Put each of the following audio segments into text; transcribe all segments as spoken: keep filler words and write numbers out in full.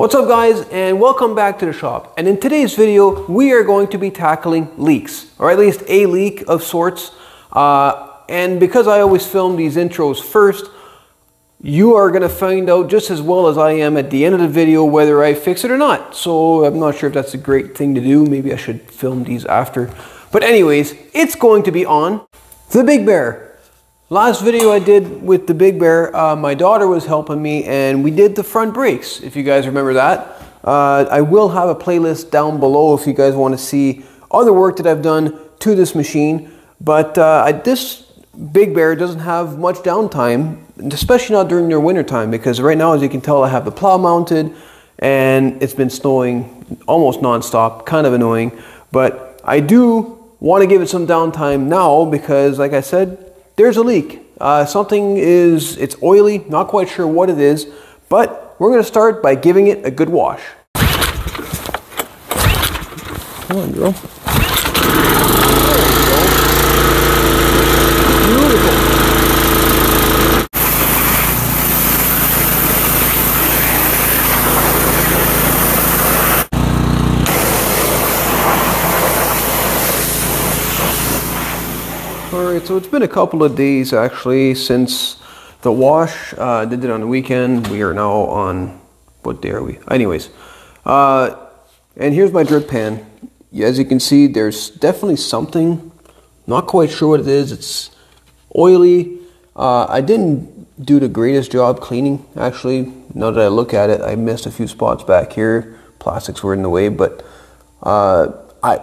What's up guys, and welcome back to the shop. And in today's video we are going to be tackling leaks, or at least a leak of sorts, uh, and because I always film these intros first, you are going to find out just as well as I am at the end of the video whether I fix it or not. So I'm not sure if that's a great thing to do. Maybe I should film these after, but anyways, it's going to be on the Big Bear. Last video I did with the Big Bear, uh, my daughter was helping me and we did the front brakes, if you guys remember that. Uh, I will have a playlist down below if you guys want to see other work that I've done to this machine. But uh, I, this Big Bear doesn't have much downtime, especially not during their winter time, because right now, as you can tell, I have the plow mounted and it's been snowing almost non-stop, kind of annoying. But I do want to give it some downtime now because, like I said, there's a leak. Uh, something is, it's oily, not quite sure what it is, but we're gonna start by giving it a good wash. Come on, girl. So it's been a couple of days actually since the wash. Uh, did it on the weekend. We are now on, what day are we? Anyways, uh, and here's my drip pan. As you can see, there's definitely something. Not quite sure what it is. It's oily. Uh, I didn't do the greatest job cleaning actually. Now that I look at it, I missed a few spots back here. Plastics were in the way, but uh, I,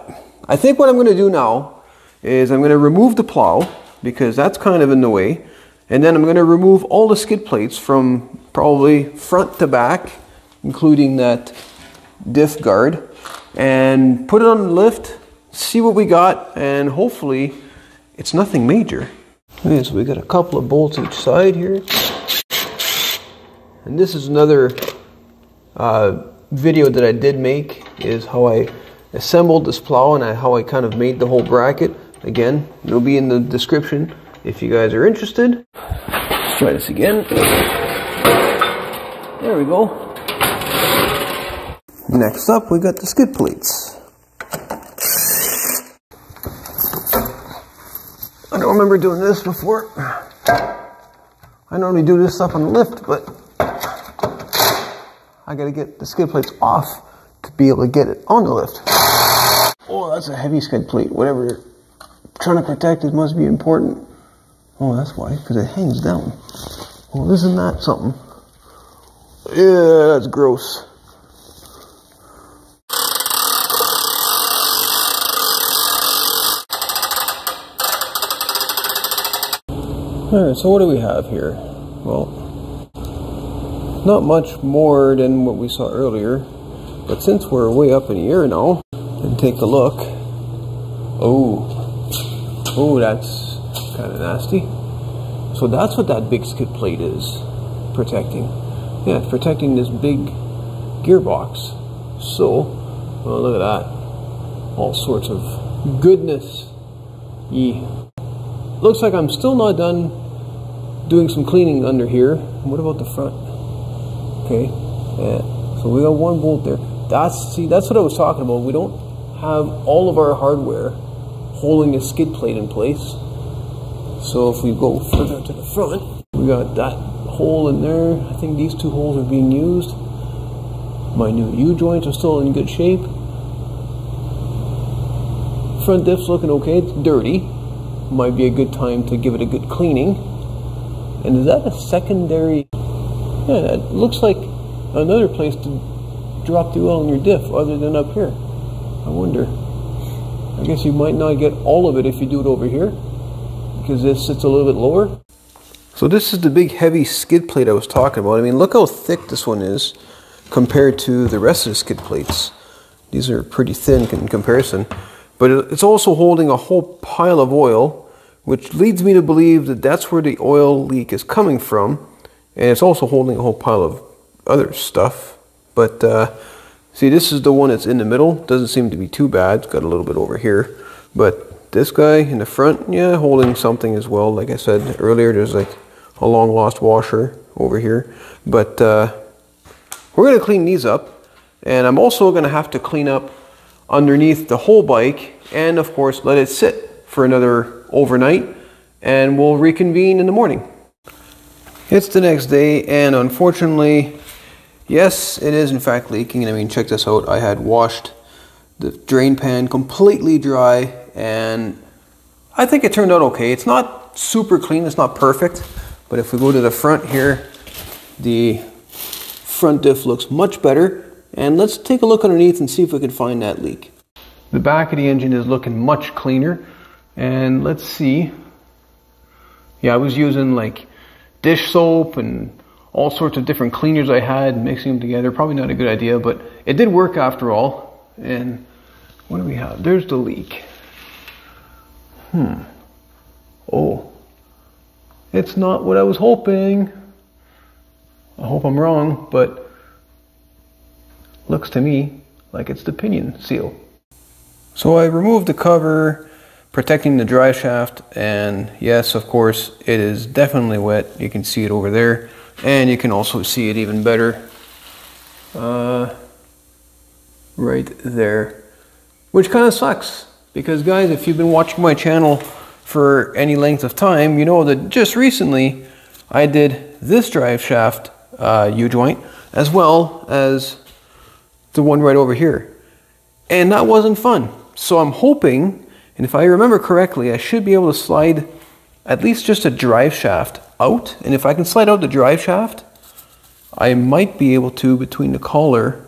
I think what I'm going to do now is I'm going to remove the plow because that's kind of in the way, and then I'm going to remove all the skid plates from probably front to back, including that diff guard, and put it on the lift, see what we got, and hopefully it's nothing major. Okay, so we got a couple of bolts each side here, and this is another uh, video that I did make, is how I assembled this plow and I, how I kind of made the whole bracket. Again, it'll be in the description if you guys are interested. Let's try this again. There we go. Next up, we got the skid plates. I don't remember doing this before. I normally do this stuff on the lift, but I gotta get the skid plates off to be able to get it on the lift. Oh, that's a heavy skid plate. Whatever you're trying to protect, it must be important. Oh, that's why, because it hangs down. Well, isn't that something? Yeah, that's gross. Alright, so what do we have here? Well, not much more than what we saw earlier, but since we're way up in the air now, and take a look. Oh, oh, that's kind of nasty. So that's what that big skid plate is protecting. Yeah, it's protecting this big gearbox. So, well, look at that. All sorts of goodness. Yeah. Looks like I'm still not done doing some cleaning under here. What about the front? Okay, yeah. So we got one bolt there. That's, see, that's what I was talking about. We don't have all of our hardware holding the skid plate in place. So if we go further to the front, we got that hole in there. I think these two holes are being used. My new U-joints are still in good shape. Front diff's looking okay. It's dirty. Might be a good time to give it a good cleaning. And is that a secondary? Yeah, it looks like another place to drop the oil in your diff other than up here. I wonder. I guess you might not get all of it if you do it over here because this sits a little bit lower. So this is the big heavy skid plate I was talking about. I mean, look how thick this one is compared to the rest of the skid plates. These are pretty thin in comparison, but it's also holding a whole pile of oil, which leads me to believe that that's where the oil leak is coming from, and it's also holding a whole pile of other stuff. But uh, see, this is the one that's in the middle. Doesn't seem to be too bad. It's got a little bit over here. But this guy in the front, yeah, holding something as well. Like I said earlier, there's like a long lost washer over here. But uh, We're going to clean these up, and I'm also going to have to clean up underneath the whole bike and of course let it sit for another overnight, and we'll reconvene in the morning. It's the next day, and unfortunately, yes, it is in fact leaking. And I mean, check this out. I had washed the drain pan completely dry, and I think it turned out okay. It's not super clean, it's not perfect, but if we go to the front here, the front diff looks much better. And let's take a look underneath and see if we can find that leak. The back of the engine is looking much cleaner, and let's see. Yeah, I was using like dish soap and all sorts of different cleaners I had, mixing them together. Probably not a good idea, but it did work after all. And what do we have? There's the leak. Hmm. Oh, it's not what I was hoping. I hope I'm wrong, but looks to me like it's the pinion seal. So I removed the cover, protecting the drive shaft, and yes, of course, it is definitely wet. You can see it over there, and you can also see it even better uh, right there, which kind of sucks, because guys, if you've been watching my channel for any length of time, you know that just recently I did this drive shaft uh, U-joint, as well as the one right over here, and that wasn't fun. So I'm hoping, and if I remember correctly, I should be able to slide at least just a drive shaft out. And if I can slide out the drive shaft, I might be able to, between the collar,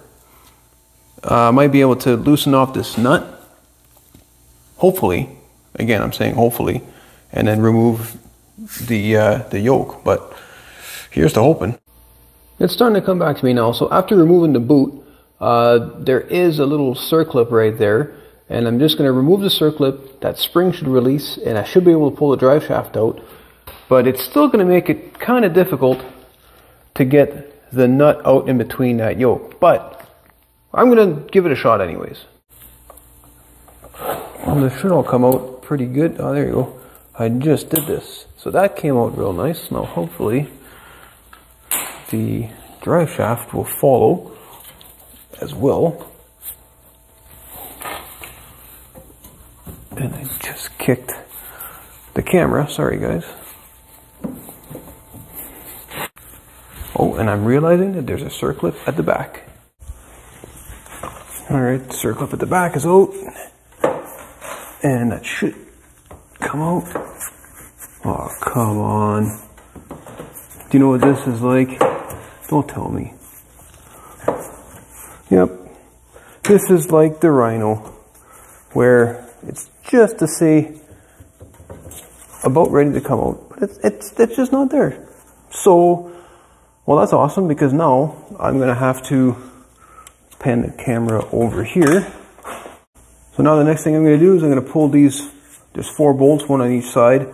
I uh, might be able to loosen off this nut. Hopefully, again, I'm saying hopefully, and then remove the, uh, the yoke, but here's the hoping. It's starting to come back to me now. So after removing the boot, uh, there is a little circlip right there. And I'm just going to remove the circlip. That spring should release, and I should be able to pull the drive shaft out. But it's still going to make it kind of difficult to get the nut out in between that yoke. But I'm going to give it a shot anyways. And this should all come out pretty good. Oh, there you go. I just did this. So that came out real nice. Now hopefully the drive shaft will follow as well. And I just kicked the camera, sorry guys. Oh, and I'm realizing that there's a circlip at the back. All right, circlip at the back is out. And that should come out. Oh, come on. Do you know what this is like? Don't tell me. Yep, this is like the Rhino, where it's just to say about ready to come out, but it's, it's, it's just not there. So, well, that's awesome, because now I'm going to have to pan the camera over here. So now the next thing I'm going to do is I'm going to pull these, there's four bolts, one on each side,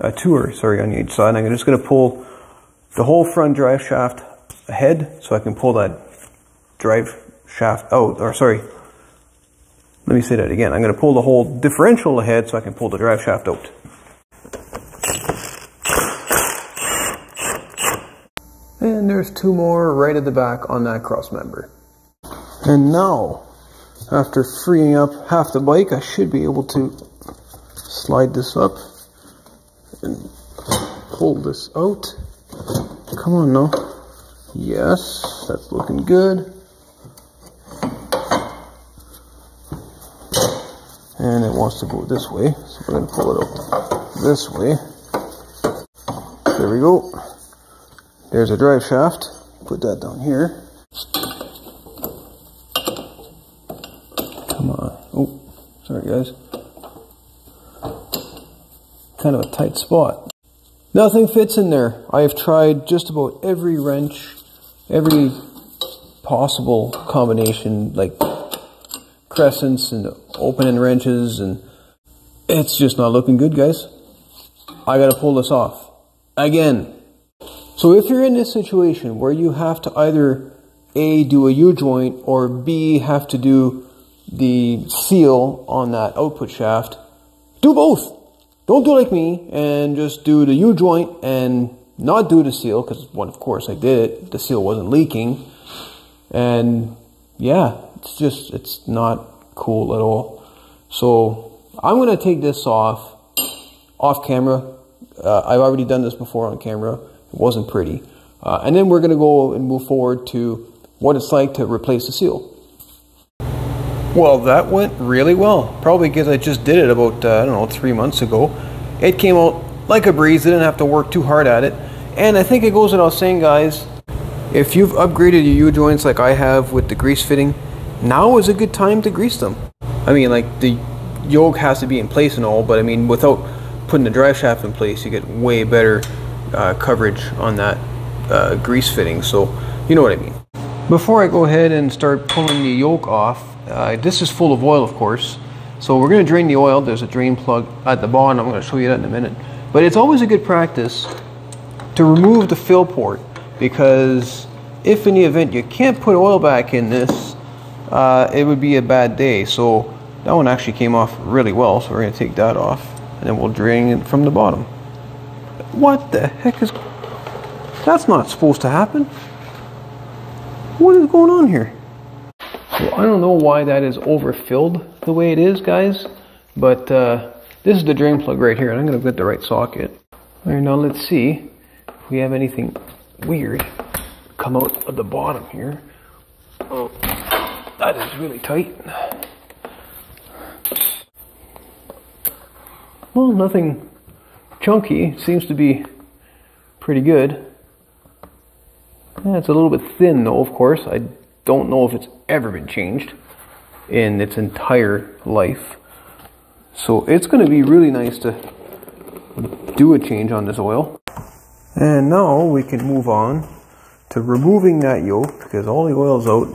uh, two are, sorry, on each side. And I'm just going to pull the whole front drive shaft ahead so I can pull that drive shaft out, or sorry, let me say that again. I'm going to pull the whole differential ahead so I can pull the drive shaft out. And there's two more right at the back on that cross member. And now, after freeing up half the bike, I should be able to slide this up and pull this out. Come on now. Yes, that's looking good. And it wants to go this way, so we're going to pull it up this way. There we go. There's a drive shaft. Put that down here. Come on. Oh, sorry guys. Kind of a tight spot. Nothing fits in there. I have tried just about every wrench, every possible combination, like crescents and opening wrenches, and it's just not looking good, guys. I gotta pull this off again. So if you're in this situation where you have to either A, do a U-joint, or B, have to do the seal on that output shaft, do both. Don't do like me and just do the U-joint and not do the seal, because, well, of course I did it. The seal wasn't leaking. And yeah, it's just, it's not cool at all. So I'm going to take this off, off camera. Uh, I've already done this before on camera. It wasn't pretty. Uh, and then we're going to go and move forward to what it's like to replace the seal. Well, that went really well. Probably because I just did it about, uh, I don't know, three months ago. It came out like a breeze. I didn't have to work too hard at it. And I think it goes without saying, guys, if you've upgraded your U-joints like I have with the grease fitting, now is a good time to grease them. I mean, like, the yoke has to be in place and all, but I mean, without putting the drive shaft in place, you get way better uh, coverage on that uh, grease fitting. So, you know what I mean. Before I go ahead and start pulling the yoke off, uh, this is full of oil, of course. So we're going to drain the oil. There's a drain plug at the bottom. I'm going to show you that in a minute. But it's always a good practice to remove the fill port, because if in the event you can't put oil back in this, uh, it would be a bad day. So that one actually came off really well, so we're going to take that off, and then we'll drain it from the bottom. What the heck is... That's not supposed to happen. What is going on here? Well, I don't know why that is overfilled the way it is, guys, but uh, this is the drain plug right here, and I'm going to get the right socket. All right, now let's see if we have anything weird come out of the bottom here. Oh, that is really tight. Well, nothing chunky. Seems to be pretty good. Yeah, it's a little bit thin though, of course. I don't know if it's ever been changed in its entire life. So it's going to be really nice to do a change on this oil. And now we can move on to removing that yoke, because all the oil's out.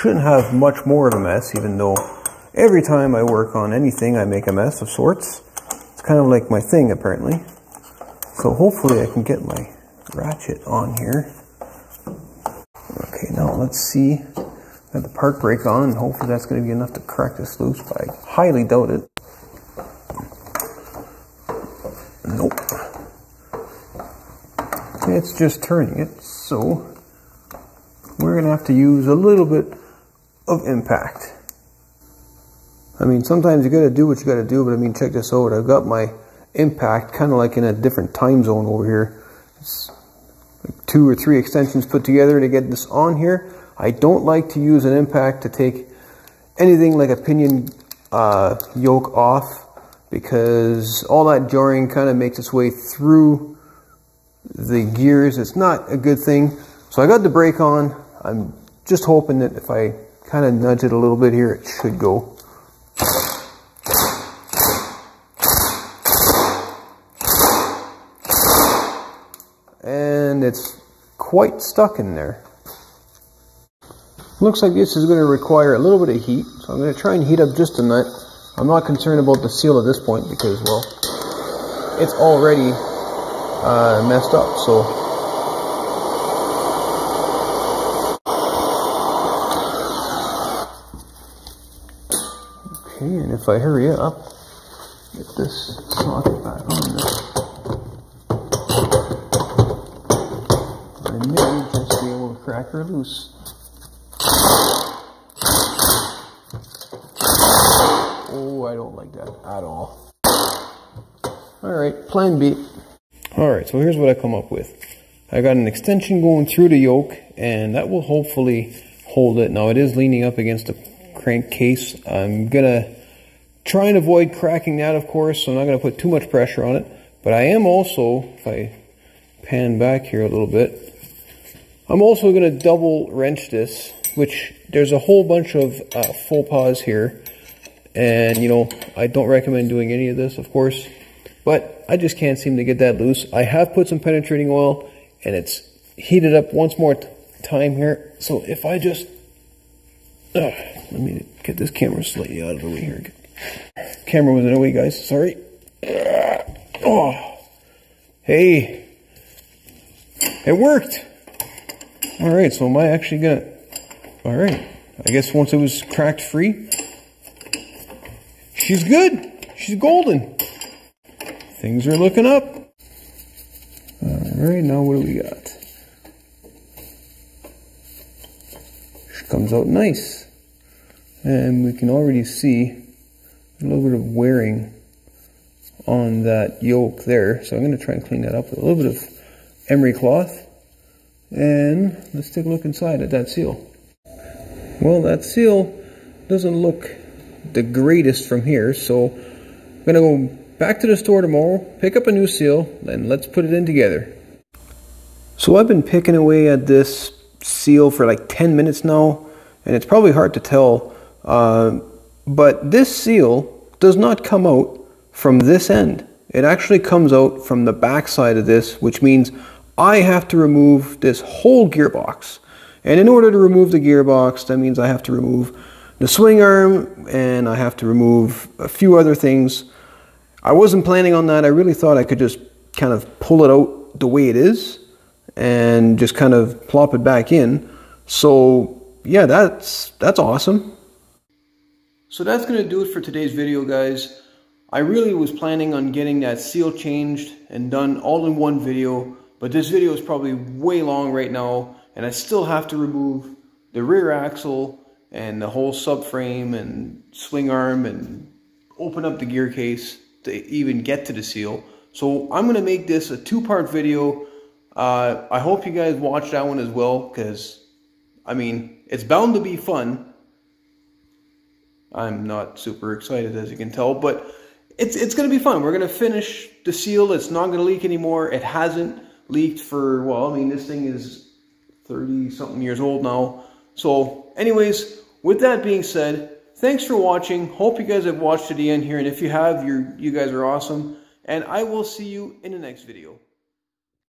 Shouldn't have much more of a mess, even though every time I work on anything I make a mess of sorts. Kind of like my thing, apparently. So hopefully I can get my ratchet on here. Okay, now let's see. Got the park brake on, and hopefully that's going to be enough to crack this loose, but I highly doubt it. Nope. It's just turning it, so we're going to have to use a little bit of impact. I mean, sometimes you gotta do what you gotta do, but I mean, check this out. I've got my impact kind of like in a different time zone over here. It's like two or three extensions put together to get this on here. I don't like to use an impact to take anything like a pinion uh, yoke off, because all that jarring kind of makes its way through the gears. It's not a good thing. So I got the brake on. I'm just hoping that if I kind of nudge it a little bit here, it should go. And it's quite stuck in there. Looks like this is going to require a little bit of heat, so I'm going to try and heat up just a nut. I'm not concerned about the seal at this point because, well, it's already uh, messed up, so... Okay, and if I hurry up, get this socket back on there. And then just be able to crack her loose. Oh, I don't like that at all. Alright, plan B. Alright, so here's what I come up with. I got an extension going through the yoke, and that will hopefully hold it. Now it is leaning up against the crankcase. I'm gonna try and avoid cracking that, of course, so I'm not gonna put too much pressure on it, but I am also, if I pan back here a little bit, I'm also gonna double wrench this, which there's a whole bunch of uh, faux pas here, and you know, I don't recommend doing any of this, of course, but I just can't seem to get that loose. I have put some penetrating oil, and it's heated up once more t time here, so if I just Uh, let me get this camera slightly out of the way here. Camera was in the way, guys. Sorry. Uh, oh, hey, it worked. All right, so am I actually gonna? All right, I guess once it was cracked free, she's good. She's golden. Things are looking up. All right, now what do we got? comes out nice. And we can already see a little bit of wearing on that yolk there. So I'm going to try and clean that up with a little bit of emery cloth. And let's take a look inside at that seal. Well, that seal doesn't look the greatest from here, so I'm going to go back to the store tomorrow, pick up a new seal, and let's put it in together. So I've been picking away at this seal for like ten minutes now, and it's probably hard to tell, uh, but this seal does not come out from this end. It actually comes out from the back side of this, which means I have to remove this whole gearbox. And in order to remove the gearbox, that means I have to remove the swing arm, and I have to remove a few other things. I wasn't planning on that. I really thought I could just kind of pull it out the way it is and just kind of plop it back in. So yeah, that's that's awesome. So that's going to do it for today's video, guys. I really was planning on getting that seal changed and done all in one video, but this video is probably way long right now, and I still have to remove the rear axle and the whole subframe and swing arm and open up the gear case to even get to the seal. So I'm going to make this a two-part video. Uh, I hope you guys watch that one as well, because, I mean, it's bound to be fun. I'm not super excited, as you can tell, but it's, it's going to be fun. We're going to finish the seal. It's not going to leak anymore. It hasn't leaked for, well, I mean, this thing is thirty-something years old now. So anyways, with that being said, thanks for watching. Hope you guys have watched to the end here. And if you have, you're, you guys are awesome. And I will see you in the next video.